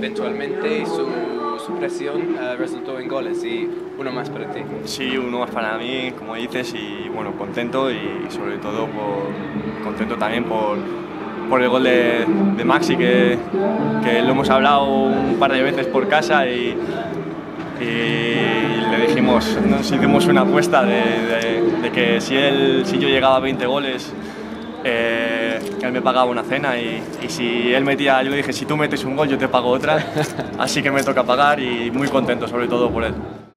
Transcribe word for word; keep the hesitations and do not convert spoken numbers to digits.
eventualmente su, su presión uh, resultó en goles y uno más para ti. Sí, uno más para mí, como dices, y bueno, contento y sobre todo por, contento también por, por el gol de, de Maxi, que, que lo hemos hablado un par de veces por casa y, y le dijimos, nos hicimos una apuesta de, de, de que si, él, si yo llegaba a veinte goles, Eh, él me pagaba una cena y, y si él metía, yo le dije, si tú metes un gol yo te pago otra, así que me toca pagar y muy contento sobre todo por él.